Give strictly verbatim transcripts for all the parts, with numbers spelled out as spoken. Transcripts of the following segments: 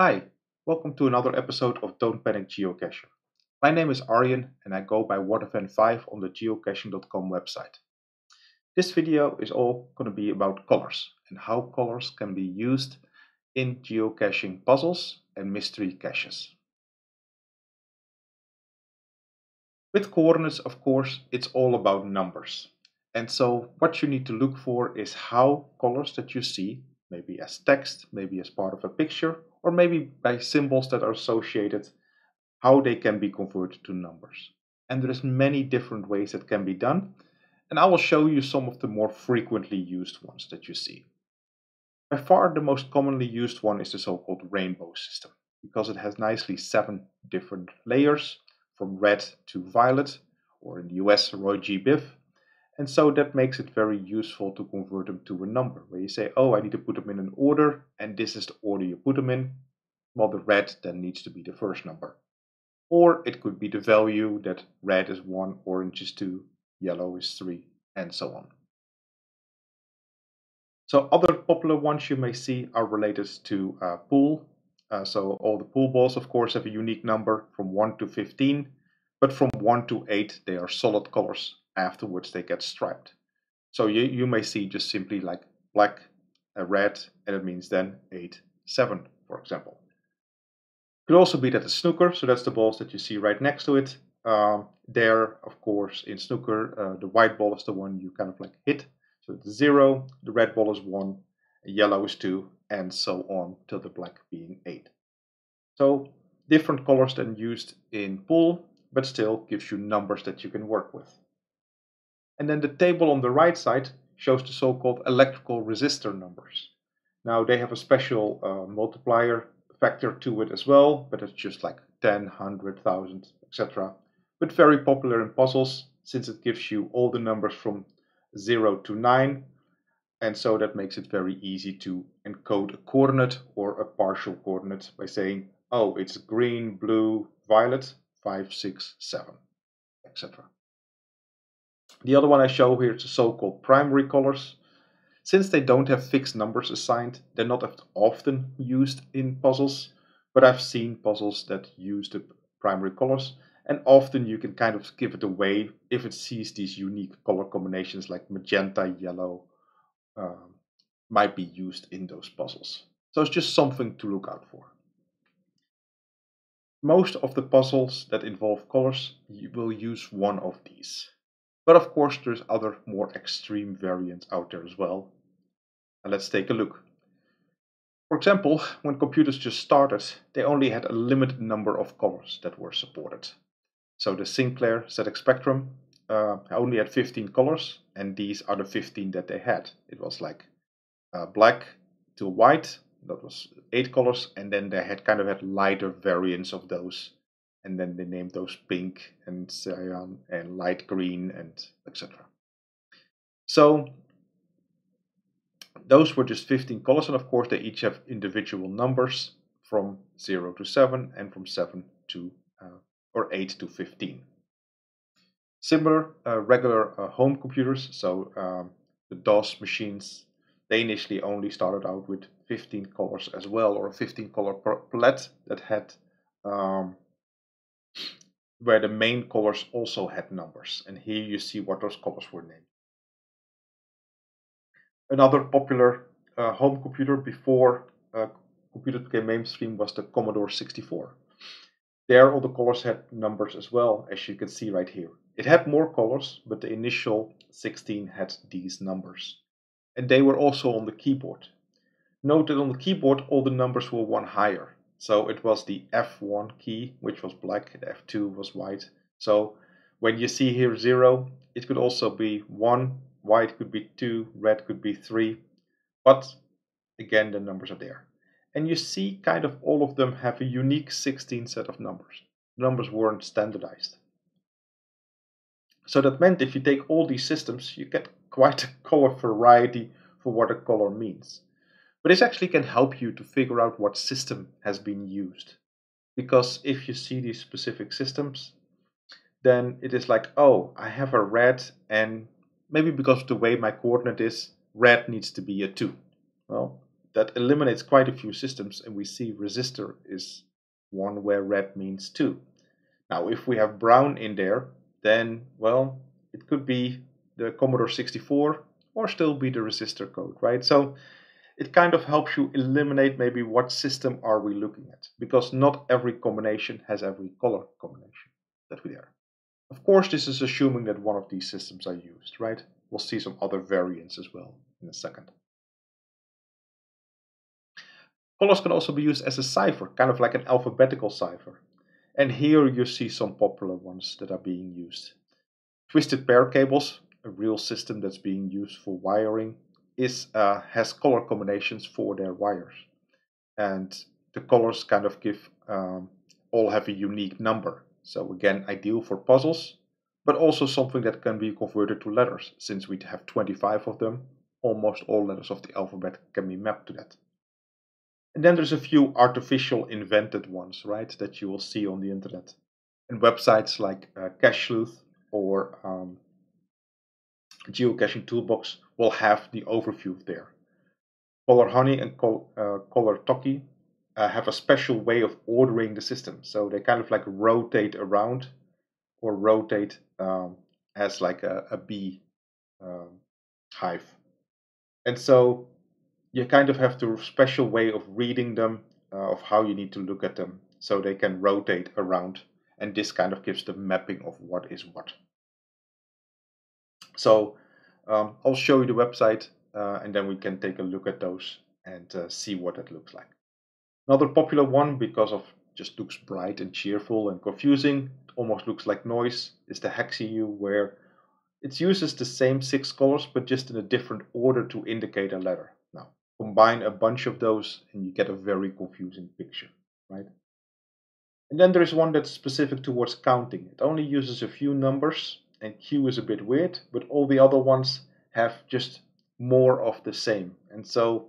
Hi, welcome to another episode of Don't Panic Geocacher. My name is Arjen and I go by Waterfan five on the geocaching dot com website. This video is all going to be about colors and how colors can be used in geocaching puzzles and mystery caches. With coordinates, of course, it's all about numbers. And so what you need to look for is how colors that you see, maybe as text, maybe as part of a picture, or maybe by symbols that are associated, how they can be converted to numbers. And there's many different ways that can be done. And I will show you some of the more frequently used ones that you see. By far the most commonly used one is the so-called rainbow system, because it has nicely seven different layers, from red to violet, or in the U S ROYGBIV. And so that makes it very useful to convert them to a number, where you say, oh, I need to put them in an order, and this is the order you put them in. Well, the red then needs to be the first number. Or it could be the value that red is one, orange is two, yellow is three, and so on. So other popular ones you may see are related to uh, pool. Uh, so all the pool balls, of course, have a unique number from one to fifteen, but from one to eight, they are solid colors. Afterwards, they get striped. So you, you may see just simply like black, a red, and it means then eight, seven, for example. Could also be that a snooker, so that's the balls that you see right next to it. Um, there, of course, in snooker, uh, the white ball is the one you kind of like hit. So it's zero, the red ball is one, yellow is two, and so on till the black being eight. So different colors than used in pool, but still gives you numbers that you can work with. And then the table on the right side shows the so-called electrical resistor numbers. Now they have a special uh, multiplier factor to it as well, but it's just like ten, one hundred, one thousand, et cetera. But very popular in puzzles since it gives you all the numbers from zero to nine. And so that makes it very easy to encode a coordinate or a partial coordinate by saying, oh, it's green, blue, violet, five, six, seven, et cetera. The other one I show here is the so-called primary colors. Since they don't have fixed numbers assigned, they're not often used in puzzles, but I've seen puzzles that use the primary colors, and often you can kind of give it away if it sees these unique color combinations like magenta, yellow, um, might be used in those puzzles. So it's just something to look out for. Most of the puzzles that involve colors, you will use one of these. But of course, there's other more extreme variants out there as well. And let's take a look. For example, when computers just started, they only had a limited number of colors that were supported. So the Sinclair Z X Spectrum uh, only had fifteen colors, and these are the fifteen that they had. It was like uh, black to white, that was eight colors, and then they had kind of had lighter variants of those. And then they named those pink and cyan and light green and et cetera. So those were just fifteen colors, and of course they each have individual numbers from zero to seven and from seven to or eight to fifteen. Similar uh, regular uh, home computers, so um, the DOS machines, they initially only started out with fifteen colors as well, or a fifteen color palette that had. Um, where the main colors also had numbers, and here you see what those colors were named. Another popular uh, home computer before uh, computers became mainstream was the Commodore sixty-four. There all the colors had numbers as well, as you can see right here. It had more colors, but the initial sixteen had these numbers. And they were also on the keyboard. Note that on the keyboard all the numbers were one higher. So it was the F one key, which was black, the F two was white. So when you see here zero, it could also be one, white could be two, red could be three. But again, the numbers are there. And you see kind of all of them have a unique sixteen set of numbers. The numbers weren't standardized. So that meant if you take all these systems, you get quite a color variety for what a color means. But this actually can help you to figure out what system has been used. Because if you see these specific systems, then it is like, oh, I have a red, and maybe because of the way my coordinate is, red needs to be a two. Well, that eliminates quite a few systems, and we see resistor is one where red means two. Now if we have brown in there, then well, it could be the Commodore sixty-four or still be the resistor code, right? So it kind of helps you eliminate maybe what system are we looking at, because not every combination has every color combination that we there. Of course, this is assuming that one of these systems are used, right? We'll see some other variants as well in a second. Colors can also be used as a cipher, kind of like an alphabetical cipher. And here you see some popular ones that are being used. Twisted pair cables, a real system that's being used for wiring, is uh, has color combinations for their wires. And the colors kind of give, um, all have a unique number. So again, ideal for puzzles, but also something that can be converted to letters. Since we have twenty-five of them, almost all letters of the alphabet can be mapped to that. And then there's a few artificial invented ones, right, that you will see on the internet. And websites like uh, Cache Sleuth or um, Geocaching Toolbox will have the overview there. Color Honey and Col uh, Color Tokki uh, have a special way of ordering the system. So they kind of like rotate around, or rotate um, as like a, a bee um, hive. And so you kind of have the special way of reading them, uh, of how you need to look at them, so they can rotate around, and this kind of gives the mapping of what is what. So um, I'll show you the website, uh, and then we can take a look at those and uh, see what it looks like. Another popular one, because of just looks bright and cheerful and confusing, it almost looks like noise, is the HexaHue, where it uses the same six colors but just in a different order to indicate a letter. Now, combine a bunch of those and you get a very confusing picture, right? And then there is one that's specific towards counting. It only uses a few numbers, and Q is a bit weird, but all the other ones have just more of the same. And so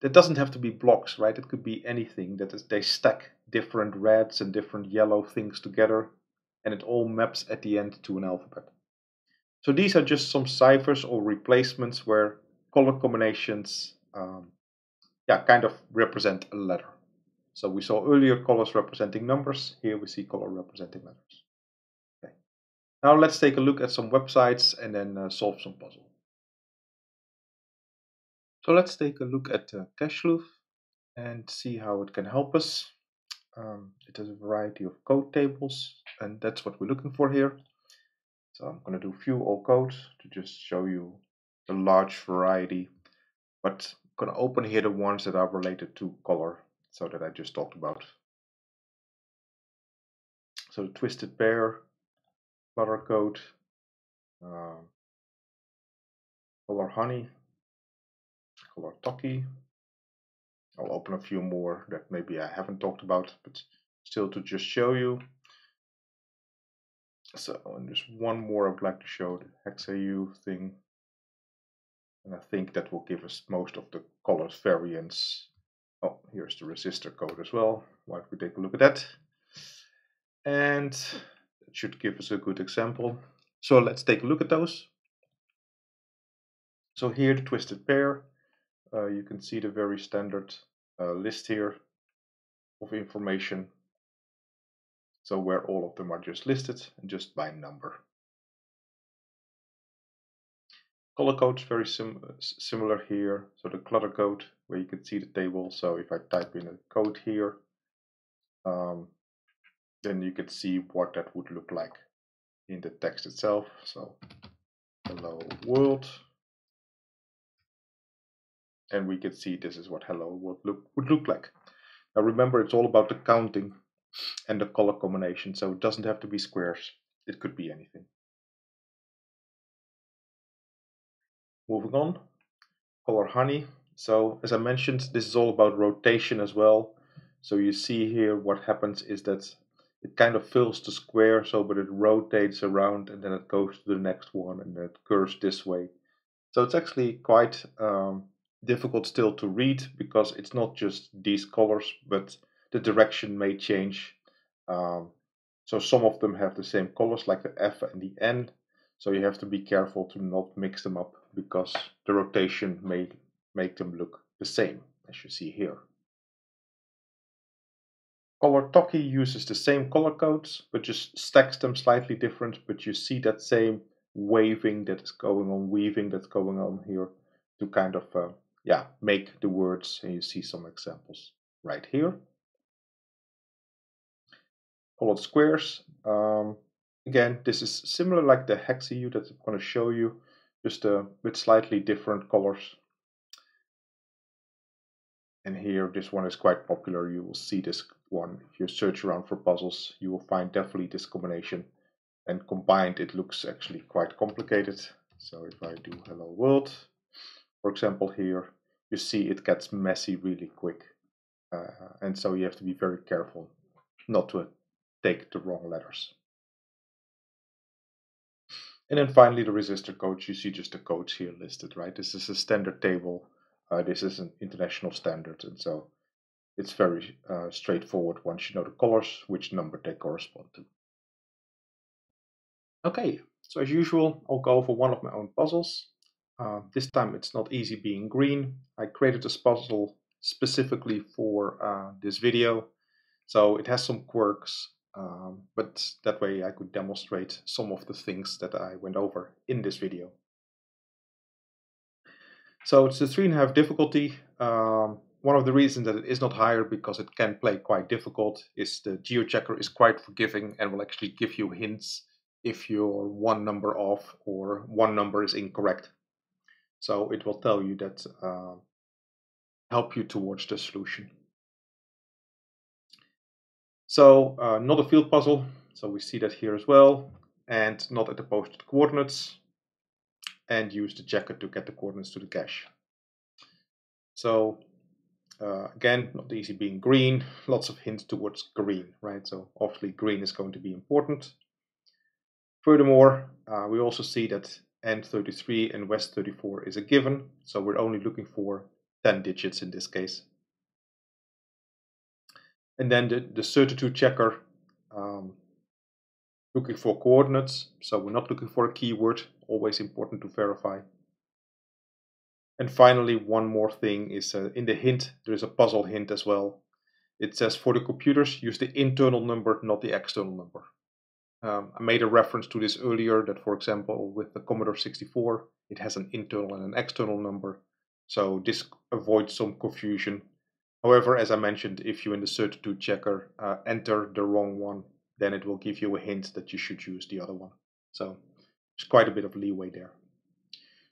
that doesn't have to be blocks, right? It could be anything, that is, they stack different reds and different yellow things together, and it all maps at the end to an alphabet. So these are just some ciphers or replacements where color combinations um, yeah, kind of represent a letter. So we saw earlier colors representing numbers, here we see color representing letters. Okay. Now let's take a look at some websites and then uh, solve some puzzle. So let's take a look at uh, Cache Sleuth and see how it can help us. Um, it has a variety of code tables, and that's what we're looking for here. So I'm going to do view all codes to just show you the large variety, but I'm going to open here the ones that are related to color, so that I just talked about. So the twisted pair, flutter code, um, Color Honey, Color Tokki. I'll open a few more that maybe I haven't talked about, but still to just show you. So, and there's one more I'd like to show, the HexaHue thing. And I think that will give us most of the colors variants. Oh, here's the resistor code as well. Why don't we take a look at that? And it should give us a good example. So let's take a look at those. So here, the twisted pair. Uh, you can see the very standard uh, list here of information. So where all of them are just listed, and just by number. Color codes very sim similar here. So the clutter code, where you can see the table. So if I type in a code here, um, then you can see what that would look like in the text itself. So hello world, and we can see this is what hello world look would look like. Now remember, it's all about the counting and the color combination, so it doesn't have to be squares. It could be anything. Moving on, Color Honey. So as I mentioned, this is all about rotation as well. So you see here what happens is that it kind of fills the square, so but it rotates around, and then it goes to the next one, and then it curves this way. So it's actually quite um, difficult still to read, because it's not just these colors, but the direction may change. Um, so some of them have the same colors, like the F and the N. So you have to be careful to not mix them up, because the rotation may make them look the same. as you see here. Color Tokki uses the same color codes, but just stacks them slightly different, but you see that same waving that is going on, weaving that's going on here to kind of, uh, yeah, make the words, and you see some examples right here. Colored squares, um, again, this is similar like the HexaHue that I'm going to show you, just uh, with slightly different colors. And here, this one is quite popular. You will see this one. If you search around for puzzles, you will find definitely this combination. And combined, it looks actually quite complicated. So if I do Hello World, for example, here, you see it gets messy really quick. Uh, and so you have to be very careful not to take the wrong letters. And then finally, the resistor codes. You see just the codes here listed, right? This is a standard table. Uh, this is an international standard, and so it's very uh, straightforward once you know the colors, which number they correspond to. Okay, so as usual, I'll go over one of my own puzzles. Uh, this time it's not easy being green. I created this puzzle specifically for uh, this video, so it has some quirks, um, but that way I could demonstrate some of the things that I went over in this video. So it's a three and a half difficulty. Um, one of the reasons that it is not higher, because it can play quite difficult, is the GeoChecker is quite forgiving and will actually give you hints if you're one number off or one number is incorrect. So it will tell you that, uh, help you towards the solution. So uh, not a field puzzle. So we see that here as well, and not at the posted coordinates. And use the checker to get the coordinates to the cache. So uh, again, not easy being green, lots of hints towards green, right? So obviously green is going to be important. Furthermore, uh, we also see that N thirty-three and West thirty-four is a given, so we're only looking for ten digits in this case. And then the, the certitude checker, um, looking for coordinates, so we're not looking for a keyword, always important to verify. And finally, one more thing is uh, in the hint, there is a puzzle hint as well. It says for the computers, use the internal number, not the external number. Um, I made a reference to this earlier that, for example, with the Commodore sixty-four, it has an internal and an external number. So this avoids some confusion. However, as I mentioned, if you in the certitude checker uh, enter the wrong one, then it will give you a hint that you should use the other one. So there's quite a bit of leeway there.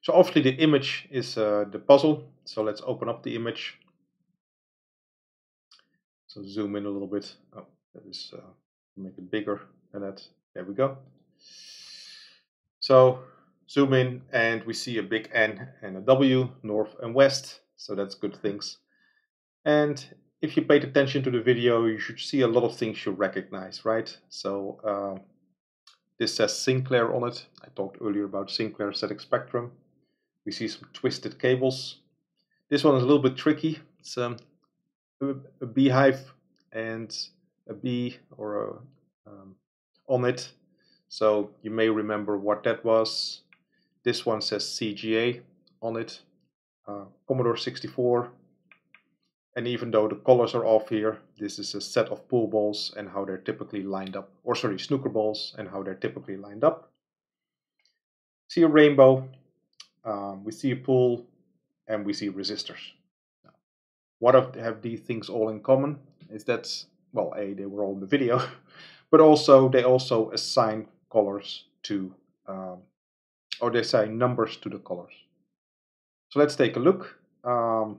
So obviously the image is uh, the puzzle. So let's open up the image. So zoom in a little bit. Oh, that is uh, make it bigger than that. There we go. So zoom in, and we see a big N and a W, north and west. So that's good things. And if you paid attention to the video, you should see a lot of things you recognize, right? So uh, this says Sinclair on it. I talked earlier about Sinclair Z X Spectrum. We see some twisted cables. This one is a little bit tricky. It's um, a, a beehive and a bee or a, um, on it. So you may remember what that was. This one says C G A on it. Uh, Commodore sixty-four. And even though the colors are off here, this is a set of pool balls and how they're typically lined up. Or sorry, snooker balls and how they're typically lined up. See a rainbow, um, we see a pool, and we see resistors. What have these things all in common? Is that, well, A, they were all in the video, but also they also assign colors to, um, or they assign numbers to the colors. So let's take a look. Um,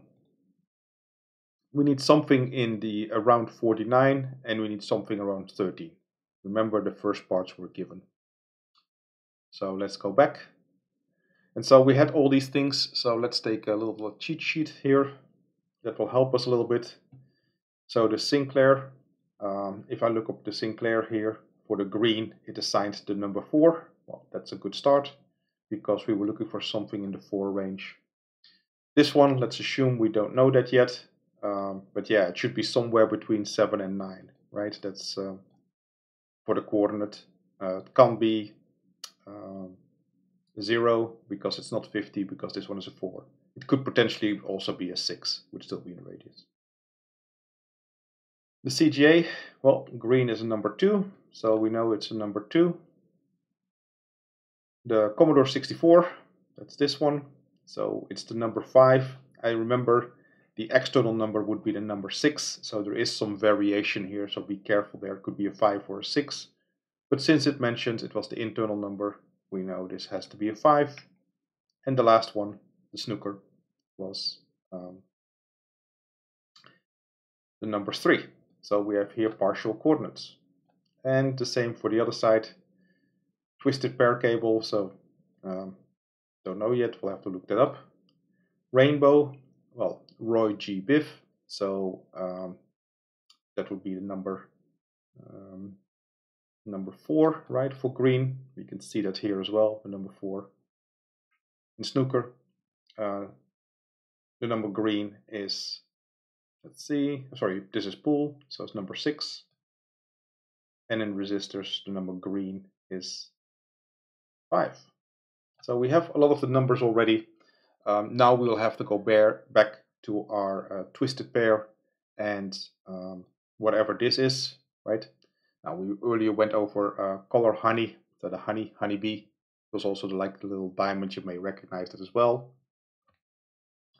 We need something in the around forty-nine, and we need something around thirteen. Remember, the first parts were given. So let's go back. And so we had all these things. So let's take a little, little cheat sheet here that will help us a little bit. So the Sinclair, um, if I look up the Sinclair here for the green, it assigned the number four. Well, that's a good start because we were looking for something in the four range. This one, let's assume we don't know that yet. Um, but yeah, it should be somewhere between seven and nine, right? That's um, for the coordinate. Uh, it can't be um, zero because it's not fifty, because this one is a four. It could potentially also be a six, would still be in radius. The C G A, well, green is a number two, so we know it's a number two. The Commodore sixty-four, that's this one, so it's the number five. I remember the external number would be the number six, so there is some variation here, so be careful there. It could be a five or a six, but since it mentions it was the internal number, we know this has to be a five. And the last one, the snooker, was um, the number three. So we have here partial coordinates. And the same for the other side. Twisted pair cable, so um, don't know yet, we'll have to look that up. Rainbow, well, ROYGBIV, so um, that would be the number um, number four, right, for green. We can see that here as well, the number four. In snooker, uh, the number green is, let's see, sorry, this is pool, so it's number six. And in resistors, the number green is five. So we have a lot of the numbers already. Um, now we'll have to go bare, back to our uh, twisted pair and um, whatever this is, right? Now we earlier went over uh, color honey, so the honey, honeybee was also the, like the little diamond, you may recognize that as well.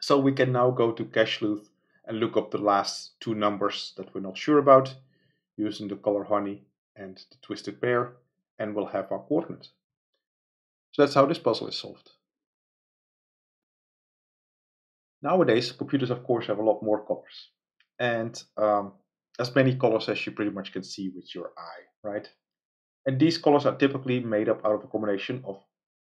So we can now go to Cache Sleuth and look up the last two numbers that we're not sure about using the color honey and the twisted pair, and we'll have our coordinates. So that's how this puzzle is solved. Nowadays, computers, of course, have a lot more colors, and um, as many colors as you pretty much can see with your eye, right? And these colors are typically made up out of a combination of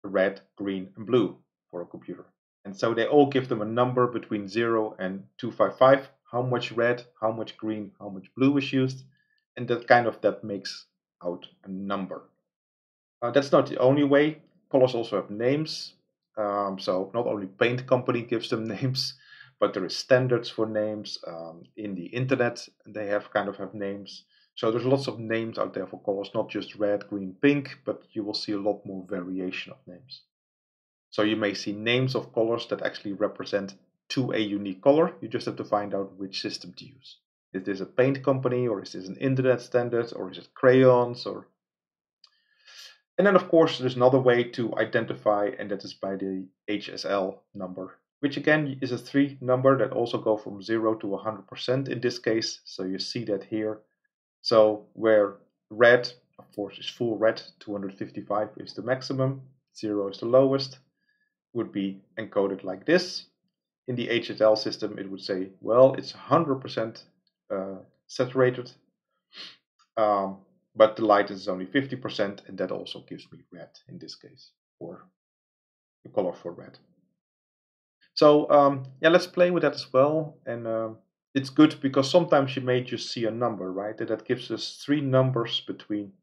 red, green, and blue for a computer. And so they all give them a number between zero and two fifty-five, how much red, how much green, how much blue is used, and that kind of that makes out a number. Uh, that's not the only way. Colors also have names. Um, so not only paint company gives them names, but there is standards for names. Um, in the internet, they have kind of have names. So there's lots of names out there for colors, not just red, green, pink, but you will see a lot more variation of names. So you may see names of colors that actually represent to a unique color. You just have to find out which system to use. Is this a paint company, or is this an internet standard, or is it crayons, or... And then, of course, there's another way to identify, and that is by the H S L number, which again is a three number that also go from zero to one hundred percent in this case. So you see that here. So where red, of course, is full red, two hundred fifty-five is the maximum, zero is the lowest, would be encoded like this. In the H S L system, it would say, well, it's one hundred percent uh, saturated. Um, But the lightness is only fifty percent, and that also gives me red in this case, or the color for red. So um, yeah, let's play with that as well. And uh, it's good because sometimes you may just see a number, right? And that gives us three numbers between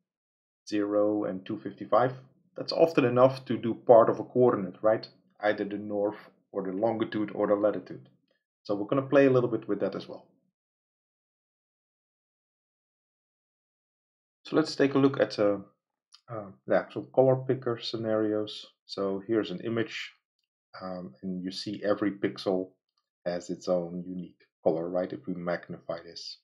zero and two fifty-five. That's often enough to do part of a coordinate, right? Either the north or the longitude or the latitude. So we're going to play a little bit with that as well. So let's take a look at uh, uh, the actual color picker scenarios. So here's an image, um, and you see every pixel has its own unique color, right? If we magnify this.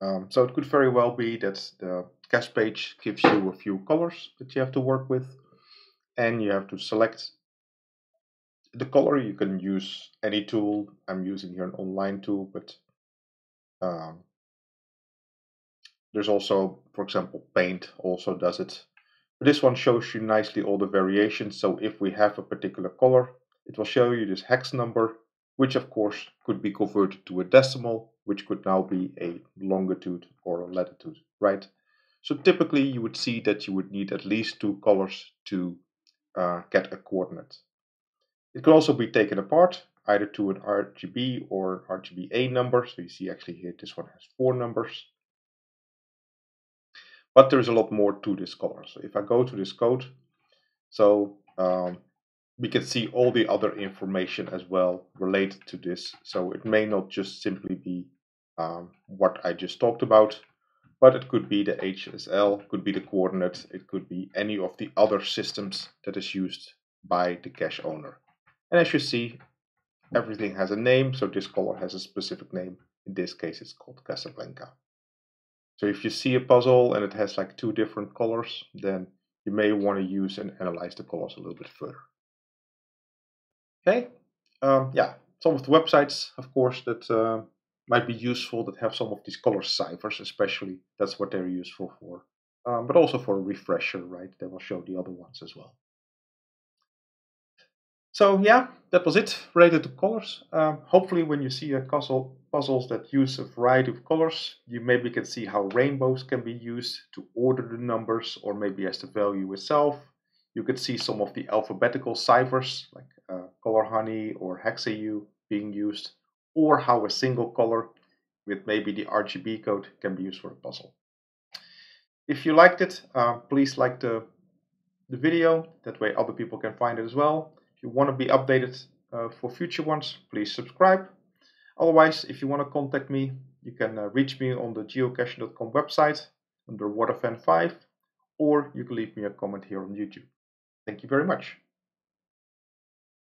Um, so it could very well be that the cache page gives you a few colors that you have to work with, and you have to select the color. You can use any tool. I'm using here an online tool, but um, there's also, for example, paint also does it. But this one shows you nicely all the variations. So if we have a particular color, it will show you this hex number, which of course could be converted to a decimal, which could now be a longitude or a latitude, right? So typically you would see that you would need at least two colors to uh, get a coordinate. It can also be taken apart, either to an R G B or an R G B A number. So you see actually here, this one has four numbers. But there is a lot more to this color. So if I go to this code, so um, we can see all the other information as well related to this. So it may not just simply be um, what I just talked about, but it could be the H S L, could be the coordinate, it could be any of the other systems that is used by the cache owner. And as you see, Everything has a name, so this color has a specific name. In this case, it's called Casablanca. So if you see a puzzle and it has like two different colors, then you may want to use and analyze the colors a little bit further. Okay, um, yeah, some of the websites, of course, that uh, might be useful that have some of these color ciphers, especially. That's what they're useful for, um, but also for a refresher, right? They will show the other ones as well. So yeah, that was it related to colors. Um, hopefully when you see a puzzle, puzzles that use a variety of colors, you maybe can see how rainbows can be used to order the numbers or maybe as the value itself. You could see some of the alphabetical ciphers like uh, Color Honey or HexaHue being used, or how a single color with maybe the R G B code can be used for a puzzle. If you liked it, uh, please like the, the video, that way other people can find it as well. If you want to be updated uh, for future ones, please subscribe. Otherwise, if you want to contact me, you can uh, reach me on the geocaching dot com website under waterfan five, or you can leave me a comment here on YouTube. Thank you very much.